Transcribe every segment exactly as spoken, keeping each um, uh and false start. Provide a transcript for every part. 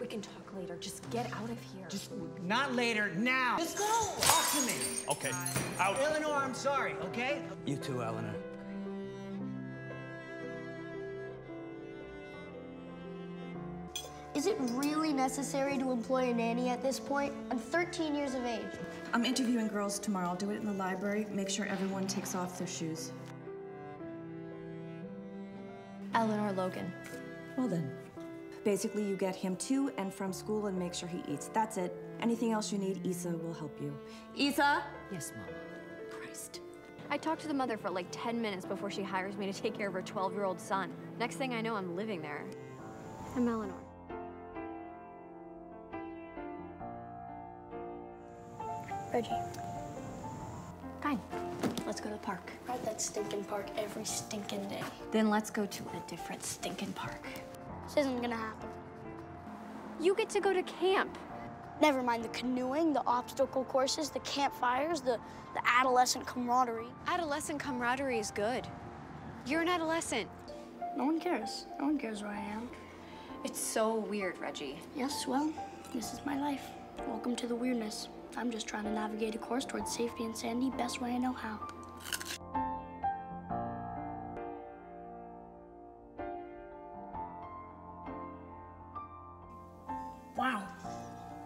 We can talk later. Just get out of here. Just not later, now. Just go. Talk to me. Okay, out. Eleanor, I'm sorry, okay? You too, Eleanor. Is it really necessary to employ a nanny at this point? I'm thirteen years of age. I'm interviewing girls tomorrow. I'll do it in the library. Make sure everyone takes off their shoes. Eleanor Logan. Well then. Basically, you get him to and from school and make sure he eats. That's it. Anything else you need, Issa will help you. Issa? Yes, Mama. Christ. I talked to the mother for like ten minutes before she hires me to take care of her twelve-year-old son. Next thing I know, I'm living there. I'm Eleanor. Reggie. Fine. Let's go to the park. We're at that stinking park every stinking day. Then let's go to a different stinking park. This isn't gonna happen. You get to go to camp. Never mind the canoeing, the obstacle courses, the campfires, the, the adolescent camaraderie. Adolescent camaraderie is good. You're an adolescent. No one cares. No one cares where I am. It's so weird, Reggie. Yes, well, this is my life. Welcome to the weirdness. I'm just trying to navigate a course towards safety and sanity best way I know how. Wow,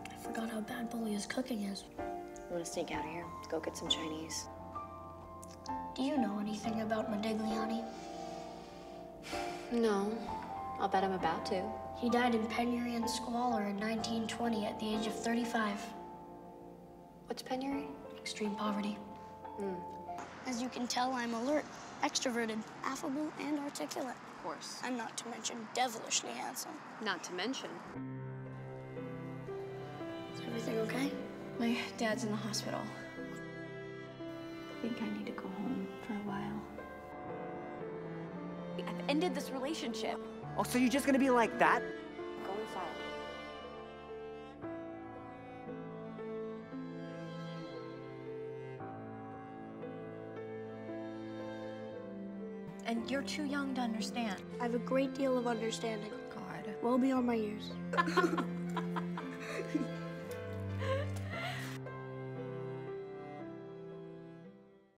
I forgot how bad Bully's cooking is. I'm gonna sneak out of here. Let's go get some Chinese. Do you know anything about Modigliani? No, I'll bet I'm about to. He died in penury and squalor in nineteen twenty at the age of thirty-five. What's penury? Extreme poverty. Mm. As you can tell, I'm alert, extroverted, affable, and articulate. Of course. And not to mention devilishly handsome. Not to mention. Everything okay? My dad's in the hospital. I think I need to go home for a while. I've ended this relationship. Oh, so you're just gonna be like that? Go inside. And you're too young to understand. I have a great deal of understanding. God. Well beyond my years.